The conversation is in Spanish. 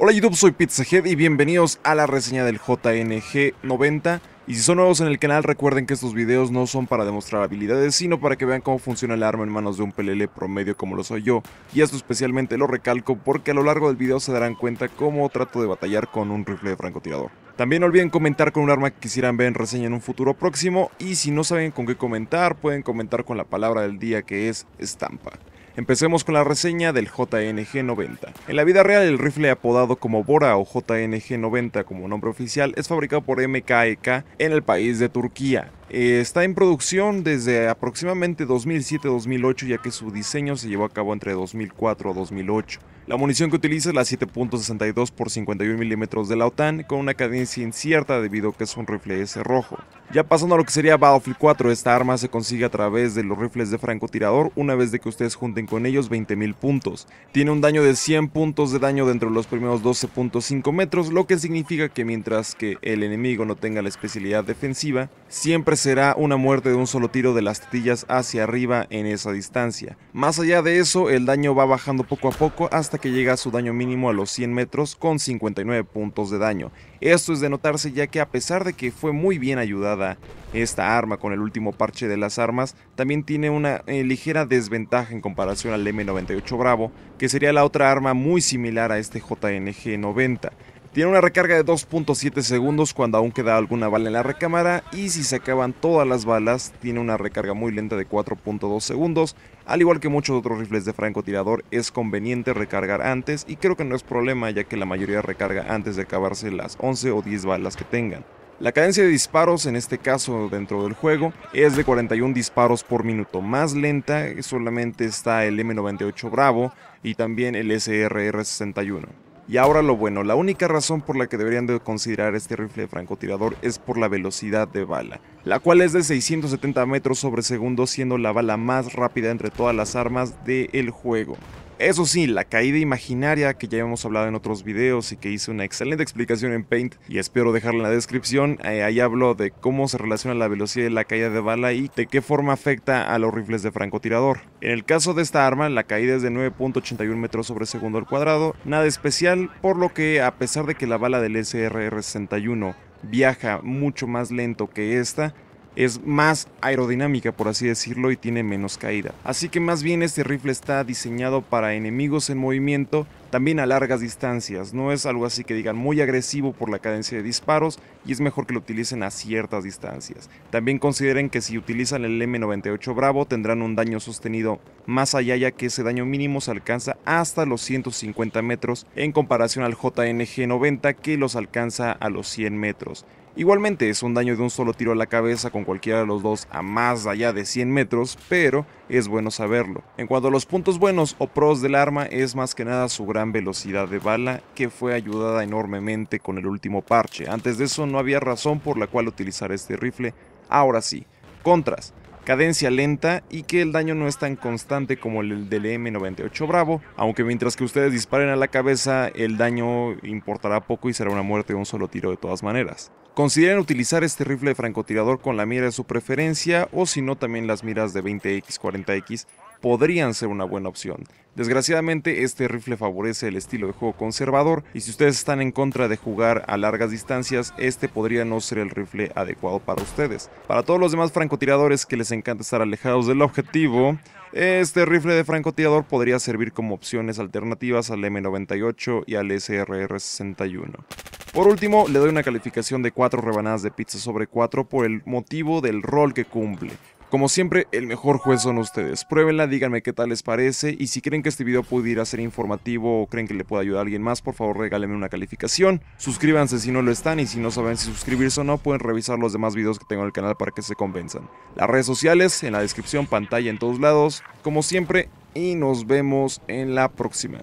Hola YouTube, soy PizzaHead y bienvenidos a la reseña del JNG-90. Y si son nuevos en el canal, recuerden que estos videos no son para demostrar habilidades, sino para que vean cómo funciona el arma en manos de un pelele promedio como lo soy yo. Y esto especialmente lo recalco porque a lo largo del video se darán cuenta cómo trato de batallar con un rifle de francotirador. También no olviden comentar con un arma que quisieran ver en reseña en un futuro próximo. Y si no saben con qué comentar, pueden comentar con la palabra del día, que es estampa. Empecemos con la reseña del JNG-90. En la vida real, el rifle apodado como Bora o JNG-90 como nombre oficial es fabricado por MKEK en el país de Turquía. Está en producción desde aproximadamente 2007-2008, ya que su diseño se llevó a cabo entre 2004 a 2008. La munición que utiliza es la 7.62x51 mm de la OTAN, con una cadencia incierta debido a que es un rifle S rojo. Ya pasando a lo que sería Battlefield 4, esta arma se consigue a través de los rifles de francotirador una vez de que ustedes junten con ellos 20.000 puntos. Tiene un daño de 100 puntos de daño dentro de los primeros 12.5 metros, lo que significa que mientras que el enemigo no tenga la especialidad defensiva, siempre será una muerte de un solo tiro de las tetillas hacia arriba en esa distancia. Más allá de eso, el daño va bajando poco a poco hasta que llega a su daño mínimo a los 100 metros con 59 puntos de daño. Esto es de notarse, ya que a pesar de que fue muy bien ayudada esta arma con el último parche de las armas, también tiene una ligera desventaja en comparación al M98 Bravo, que sería la otra arma muy similar a este JNG-90. Tiene una recarga de 2.7 segundos cuando aún queda alguna bala en la recámara, y si se acaban todas las balas tiene una recarga muy lenta de 4.2 segundos. Al igual que muchos otros rifles de francotirador, es conveniente recargar antes, y creo que no es problema, ya que la mayoría recarga antes de acabarse las 11 o 10 balas que tengan. La cadencia de disparos en este caso dentro del juego es de 41 disparos por minuto. Más lenta solamente está el M98 Bravo y también el SRR61. Y ahora lo bueno, la única razón por la que deberían de considerar este rifle de francotirador es por la velocidad de bala, la cual es de 670 metros sobre segundo, siendo la bala más rápida entre todas las armas del juego. Eso sí, la caída imaginaria, que ya hemos hablado en otros videos y que hice una excelente explicación en Paint y espero dejarla en la descripción, ahí hablo de cómo se relaciona la velocidad de la caída de bala y de qué forma afecta a los rifles de francotirador. En el caso de esta arma, la caída es de 9.81 metros sobre segundo al cuadrado, nada especial, por lo que a pesar de que la bala del SRR-61 viaja mucho más lento que esta, es más aerodinámica, por así decirlo, y tiene menos caída. Así que más bien este rifle está diseñado para enemigos en movimiento, también a largas distancias. No es algo así que digan muy agresivo por la cadencia de disparos, y es mejor que lo utilicen a ciertas distancias. También consideren que si utilizan el M98 Bravo tendrán un daño sostenido más allá, ya que ese daño mínimo se alcanza hasta los 150 metros en comparación al JNG-90, que los alcanza a los 100 metros. Igualmente es un daño de un solo tiro a la cabeza con cualquiera de los dos a más allá de 100 metros, pero es bueno saberlo. En cuanto a los puntos buenos o pros del arma, es más que nada su gran velocidad de bala, que fue ayudada enormemente con el último parche. Antes de eso no había razón por la cual utilizar este rifle, ahora sí. Contras: cadencia lenta y que el daño no es tan constante como el del M98 Bravo, aunque mientras que ustedes disparen a la cabeza el daño importará poco y será una muerte de un solo tiro de todas maneras. Consideren utilizar este rifle de francotirador con la mira de su preferencia, o si no también las miras de 20X, 40X podrían ser una buena opción. Desgraciadamente este rifle favorece el estilo de juego conservador, y si ustedes están en contra de jugar a largas distancias, este podría no ser el rifle adecuado para ustedes. Para todos los demás francotiradores que les encanta estar alejados del objetivo, este rifle de francotirador podría servir como opciones alternativas al M98 y al SRR-61. Por último, le doy una calificación de 4 rebanadas de pizza sobre 4 por el motivo del rol que cumple. Como siempre, el mejor juez son ustedes. Pruébenla, díganme qué tal les parece, y si creen que este video pudiera ser informativo o creen que le pueda ayudar a alguien más, por favor regálenme una calificación. Suscríbanse si no lo están, y si no saben si suscribirse o no, pueden revisar los demás videos que tengo en el canal para que se convenzan. Las redes sociales, en la descripción, pantalla en todos lados, como siempre, y nos vemos en la próxima.